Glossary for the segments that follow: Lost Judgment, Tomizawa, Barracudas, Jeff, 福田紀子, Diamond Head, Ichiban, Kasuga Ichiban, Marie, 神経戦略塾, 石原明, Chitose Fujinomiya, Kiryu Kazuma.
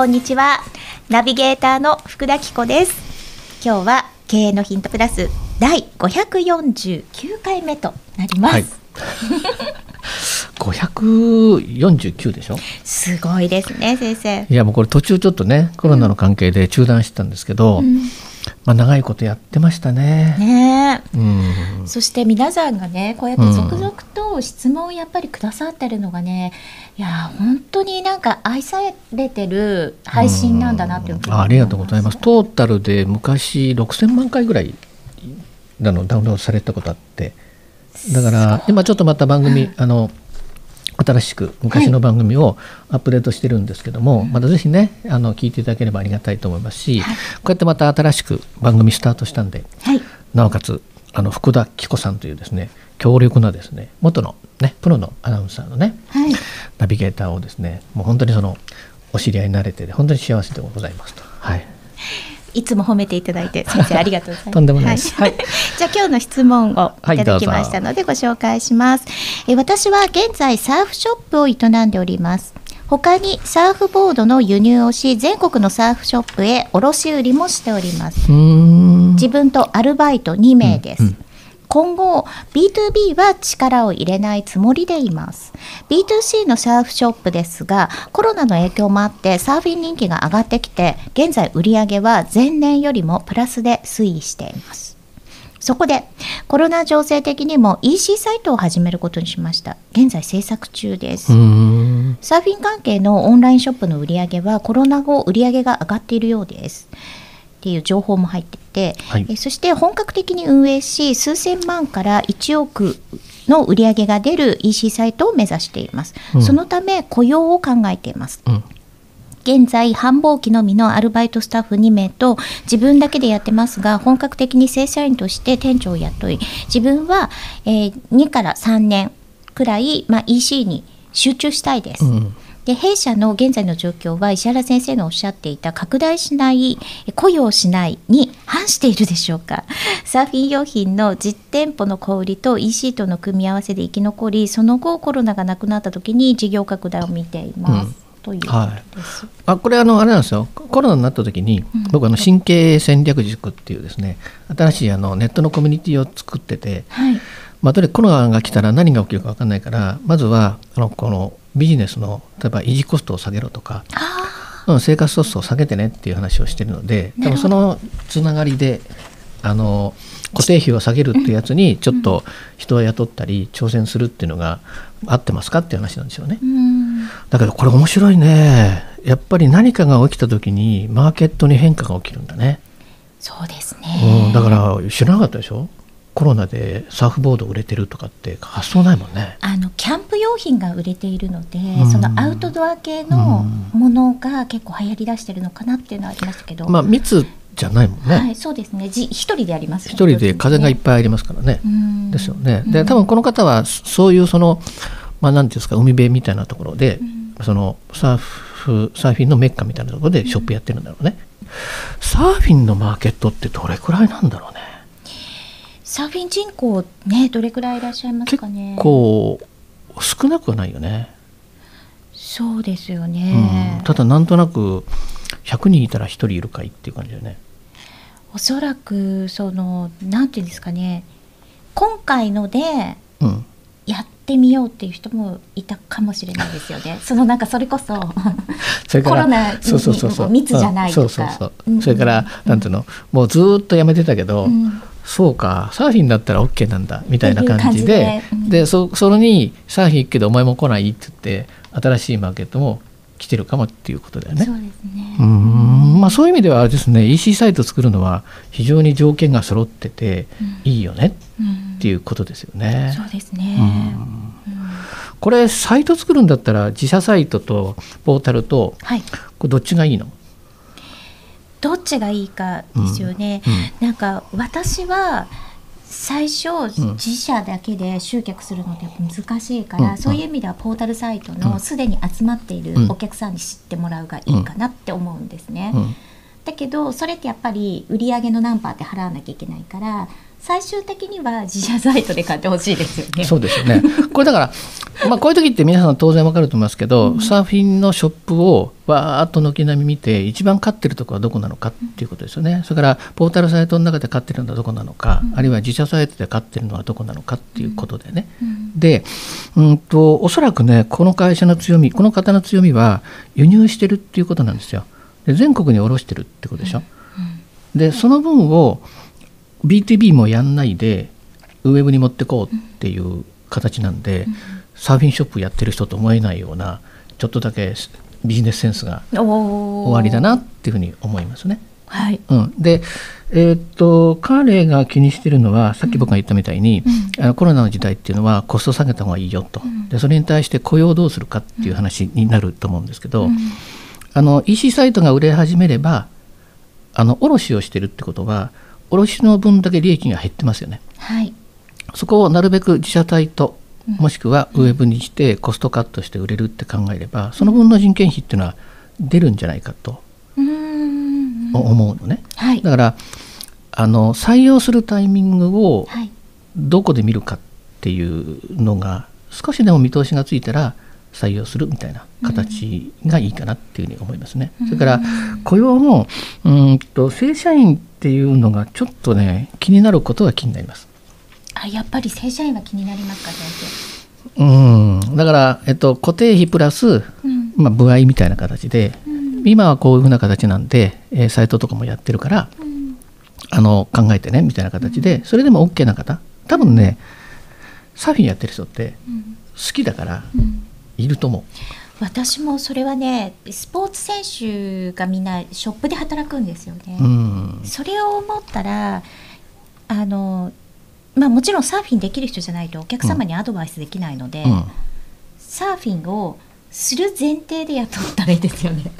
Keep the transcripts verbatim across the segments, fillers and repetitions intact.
こんにちは。ナビゲーターの福田紀子です。今日は経営のヒントプラスだいごひゃくよんじゅうきゅうかいめとなります。はい、ごひゃくよんじゅうきゅうでしょ。すごいですね先生。いやもうこれ途中ちょっとねコロナの関係で中断してたんですけど、うんうんまあ、長いことやってました ね, ね、うん、そして皆さんがねこうやって続々と質問をやっぱりくださってるのがね、うん、いや本当になんか愛されてる配信なんだなというふうに思います、うん、あ, ありがとうございます。トータルで昔ろくせんまんかいぐらいあのダウンロードされたことあって、だから今ちょっとまた番組、うん、あの新しく昔の番組をアップデートしてるんですけども、はい、またぜひねあの聞いていただければありがたいと思いますし、はい、こうやってまた新しく番組スタートしたんで、はい、なおかつあの福田紀子さんというですね強力なですね元の、ね、プロのアナウンサーのね、はい、ナビゲーターをですねもう本当にそのお知り合いになれて本当に幸せでございますと、はい、いつも褒めていただいて先生ありがとうございますとんでもないです、はい、じゃあ今日の質問をいただきましたのでご紹介します、はい、え私は現在サーフショップを営んでおります。他にサーフボードの輸入をし全国のサーフショップへ卸売りもしております。うーん自分とアルバイトにめいです、うんうん、今後 ビートゥービー は力を入れないつもりでいます。 ビートゥーシー のサーフショップですがコロナの影響もあってサーフィン人気が上がってきて現在売上は前年よりもプラスで推移しています。そこでコロナ情勢的にも イーシー サイトを始めることにしました。現在制作中です。うーんサーフィン関係のオンラインショップの売上はコロナ後売上が上がっているようですっていう情報も入っていて、はい、えそして本格的に運営し数千万からいちおくの売り上げが出る イーシー サイトを目指しています、うん、そのため雇用を考えています、うん、現在繁忙期のみのアルバイトスタッフにめいと自分だけでやってますが本格的に正社員として店長を雇い自分は、えー、にからさんねんくらい、まあ、イーシー に集中したいです、うんで弊社の現在の状況は石原先生のおっしゃっていた拡大しない雇用しないに反しているでしょうか。サーフィン用品の実店舗の小売りと イーシー との組み合わせで生き残りその後コロナがなくなった時に事業拡大を見ています、うん、ということです、はい、あこれあのあれなんですよ。コロナになった時に、うん、僕あの神経戦略塾っていうですね新しいあのネットのコミュニティを作ってて、はいまあ、とにかくコロナが来たら何が起きるか分からないからまずはあのこのビジネスの例えば維持コストを下げろとか、うん、生活コストを下げてねっていう話をしているので多分そのつながりであの固定費を下げるっていうやつにちょっと人を雇ったり挑戦するっていうのが合ってますかっていう話なんですよね。うんだけどこれ面白いね。やっぱり何かが起きた時にマーケットに変化が起きるんだね。そうですね、うん、だから知らなかったでしょ。コロナでサーフボード売れてるとかって発想ないもんね。あのキャンプ用品が売れているので、うん、そのアウトドア系のものが結構流行りだしてるのかなっていうのはありましたけど、まあ、密じゃないもんね、はい、そうですね。じ一人でやりますよね。一人で風がいっぱいありますからね、うん、ですよね。で多分この方はそういうその、まあ、なんていうんですか海辺みたいなところで、うん、そのサーフ、サーフィンのメッカみたいなところでショップやってるんだろうね、うん、サーフィンのマーケットってどれくらいなんだろうね。サーフィン人口ねどれくらいいらっしゃいますかね。結構少なくはないよね。そうですよね、うん、ただなんとなくひゃくにんいたらひとりいるかいっていう感じだよね。おそらくそのなんていうんですかね今回のでやってみようっていう人もいたかもしれないですよね。そのなんかそれこそそれからコロナにそうそうそうそう密じゃないとか、うん、そうそうそう、うん、それからなんていうのもうずっとやめてたけど、うんそうかサーフィンだったら OK なんだみたいな感じで、うん、でそ、それにサーフィン行くけどお前も来ないって言って新しいマーケットも来てるかもっていうことだよね。そうですね。うーん、まあ、そういう意味ではですね イーシー サイト作るのは非常に条件が揃ってていいよねっていうことですよね、うんうん、そうですね、うん、これサイト作るんだったら自社サイトとポータルと、はい、これどっちがいいの？どっちがいいかですよね、うん、なんか私は最初自社だけで集客するのって難しいから、うん、そういう意味ではポータルサイトのすでに集まっているお客さんに知ってもらうがいいかなって思うんですね、うんうん、だだけどそれってやっぱり売り上げの何パーって払わなきゃいけないから最終的には自社サイトで買ってほしいですよね。そうですよね。これだから、まあ、こういう時って皆さん当然わかると思いますけど、うん、サーフィンのショップをわーっと軒並み見て一番勝ってるところはどこなのかっていうことですよね。それからポータルサイトの中で勝ってるのはどこなのか、うん、あるいは自社サイトで勝ってるのはどこなのかっていうことでね、うんうん、で、うんと、おそらくねこの会社の強みこの方の強みは輸入してるっていうことなんですよ。で全国に卸してるってことでしょ、うんうん、でその分をビーツービー もやんないでウェブに持ってこうっていう形なんで、うん、サーフィンショップやってる人と思えないようなちょっとだけビジネスセンスが終わりだなっていうふうに思いますね。はい、うん、で、えー、っと彼が気にしてるのはさっき僕が言ったみたいに、うん、あのコロナの時代っていうのはコスト下げた方がいいよと、うん、でそれに対して雇用をどうするかっていう話になると思うんですけど、うん、あの イーシー サイトが売れ始めればあの卸をしてるってことは卸の分だけ利益が減ってますよね、はい、そこをなるべく自社サイトもしくはウェブにしてコストカットして売れるって考えればその分の人件費っていうのは出るんじゃないかと思うのね、はい、だからあの採用するタイミングをどこで見るかっていうのが少しでも見通しがついたら採用するみたいな形がいいかなっていうふうに思いますね。それから雇用もうんと正社員っていうのがちょっとね気になることが気になります。あ、やっぱり正社員は気になりますか先生。うん、だから、えっと、固定費プラス、うんまあ、歩合みたいな形で、うん、今はこういうふうな形なんで、えー、サイトとかもやってるから、うん、あの考えてねみたいな形で、うん、それでも OK な方多分ねサーフィンやってる人って好きだから、うんうんいると思う。私もそれはねスポーツ選手がみんなショップで働くんですよね。うんそれを思ったらあの、まあ、もちろんサーフィンできる人じゃないとお客様にアドバイスできないので、うん、サーフィンをする前提で雇ったらいいですよね。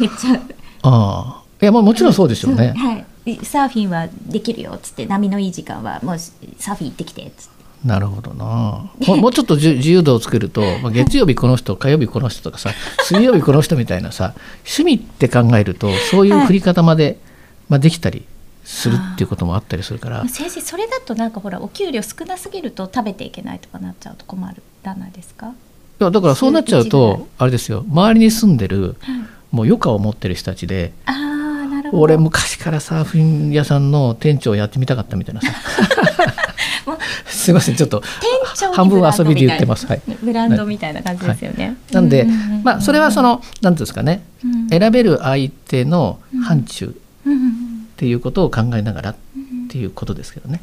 めっちゃあいや、まあ、もちろんそうですよね、はい、サーフィンはできるよっつって波のいい時間はもうサーフィン行ってきてっつってなるほどなも, もうちょっと自由度をつけると、まあ、月曜日この人火曜日この人とかさ水曜日この人みたいなさ趣味って考えるとそういう振り方まで、はいまあ、できたりするっていうこともあったりするから先生それだとなんかほらお給料少なすぎると食べていけないとかなっちゃうと困るじゃないですか。いやだからそうなっちゃうとあれですよ周りに住んでる、はい、もう余暇を持ってる人たちであなるほど俺昔からサーフィン屋さんの店長やってみたかったみたいなさすいませんちょっと半分遊びで言ってます、はい、ブランドみたいな感じですよね、はい、なんで、まあ、それはその何ていうんですかね、うん、選べる相手の範疇っていうことを考えながらっていうことですけどね、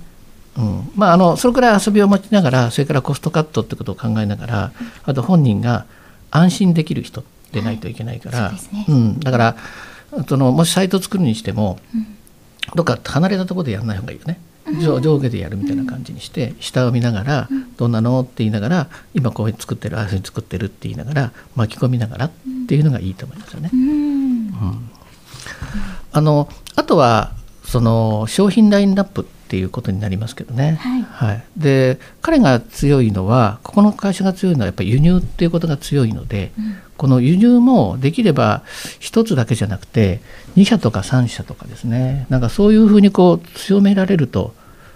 うん、まああのそれくらい遊びを持ちながらそれからコストカットってことを考えながらあと本人が安心できる人でないといけないから、はいそうですねうん、だからそのもしサイト作るにしても、うん、どっか離れたところでやらない方がいいよね。上, 上下でやるみたいな感じにして、うん、下を見ながら、うん、どんなのって言いながら今こういうふうに作ってるああいうふうに作ってるって言いながら巻き込みながらっていうのがいいと思いますよね、うんうん、あのあとはその商品ラインナップっていうことになりますけどね、はいはい、で彼が強いのはここの会社が強いのはやっぱり輸入っていうことが強いので、うん、この輸入もできればひとつだけじゃなくてにしゃとかさんしゃとかですねなんかそういうふうにこう強められると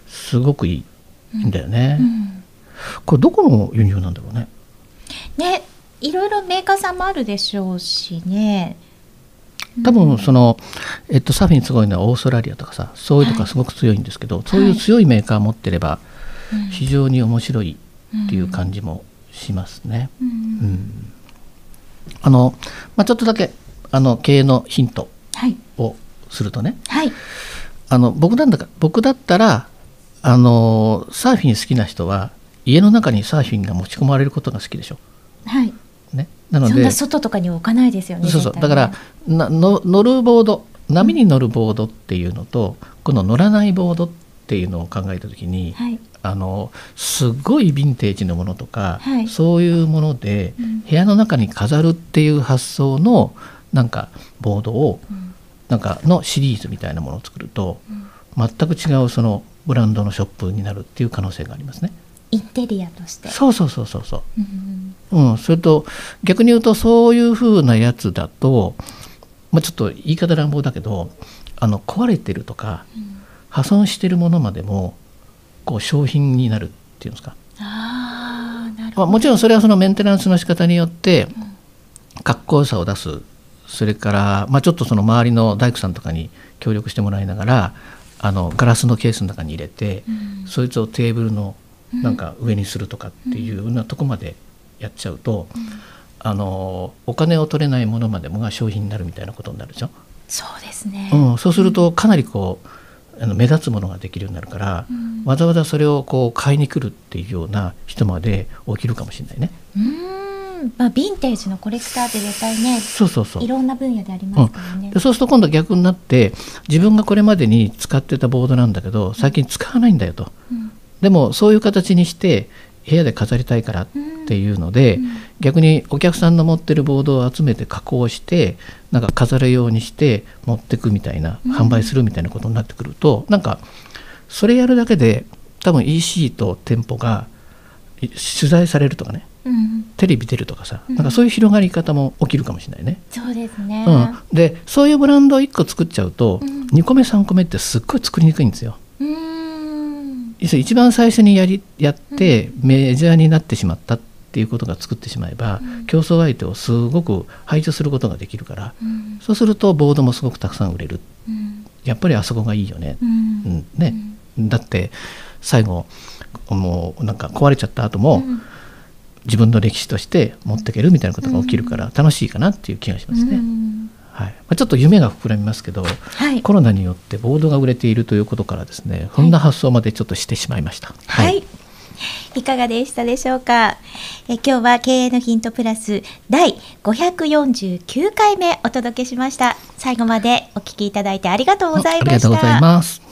すごくいいんだよね、うんうん、これどこの輸入なんだろうね。ね、いろいろメーカーさんもあるでしょうしね多分その、えっと、サーフィンすごいのはオーストラリアとかさそういうとかすごく強いんですけど、はい、そういう強いメーカー持ってれば非常に面白いっていう感じもしますね、うんうんうん、あの、まあ、ちょっとだけあの経営のヒントをするとね、はい、あの 僕なんだか、僕だったらあのサーフィン好きな人は家の中にサーフィンが持ち込まれることが好きでしょ、はいね、なのでそんな外とかに置かないですよね。そうそうだからなの乗るボード波に乗るボードっていうのと、うん、この乗らないボードっていうのを考えた時に、はい、あのすごいヴィンテージのものとか、はい、そういうもので、うん、部屋の中に飾るっていう発想のなんかボードを、うん、なんかのシリーズみたいなものを作ると、うん、全く違うそのブランドのショップになるっていう可能性がありますね。インテリアとしてそうそうそうそうそう、うんうん、それと逆に言うとそういう風なやつだとまあ、ちょっと言い方乱暴だけどあの壊れてるとか、うん、破損してるものまでもこう商品になるっていうんですか。あ、なるほど。まあ、もちろんそれはそのメンテナンスの仕方によってかっこよさを出す、それから、まあ、ちょっとその周りの大工さんとかに協力してもらいながらあのガラスのケースの中に入れて、うん、そいつをテーブルのなんか上にするとかっていうようなとこまでやっちゃうと、うん、あのお金を取れないものまでもが商品になるみたいなことになるでしょ。そうですね、うん、そうするとかなりこうあの目立つものができるようになるから、うん、わざわざそれをこう買いに来るっていうような人まで起きるかもしれないね。うーん、まあ、ヴィンテージのコレクターって絶対ね、そうそうそう、いろんな分野でありますからね、うん、そうすると今度逆になって自分がこれまでに使ってたボードなんだけど最近使わないんだよと、うん、でもそういう形にして部屋で飾りたいからっていうので、うんうん、逆にお客さんの持ってるボードを集めて加工してなんか飾るようにして持ってくみたいな、うん、販売するみたいなことになってくると、なんかそれやるだけで多分 イーシー と店舗が取材されるとかね、うん、テレビ出るとかさ、なんかそういう広がり方も起きるかもしれないね、うん、そうですね、うん、でそういうブランドをいっこ作っちゃうと、うん、にこめさんこめってすっごい作りにくいんですよ。うーん、一番最初にやり、やってメジャーになってしまったっていうことが作ってしまえば、うん、競争相手をすごく排除することができるから、うん、そうするとボードもすごくたくさん売れる、うん、やっぱりあそこがいいよね、うんうん、ね、うん、だって最後もうなんか壊れちゃった後も、うん、自分の歴史として持っていけるみたいなことが起きるから楽しいかなっていう気がしますね、うん、はい、まあ、ちょっと夢が膨らみますけど、はい、コロナによってボードが売れているということからですね、こんな発想までちょっとしてしまいました、はいはい、いかがでしたでしょうか。え今日は経営のヒントプラスだいごひゃくよんじゅうきゅうかいめお届けしました。最後までお聞きいただいてありがとうございました。ありがとうございます。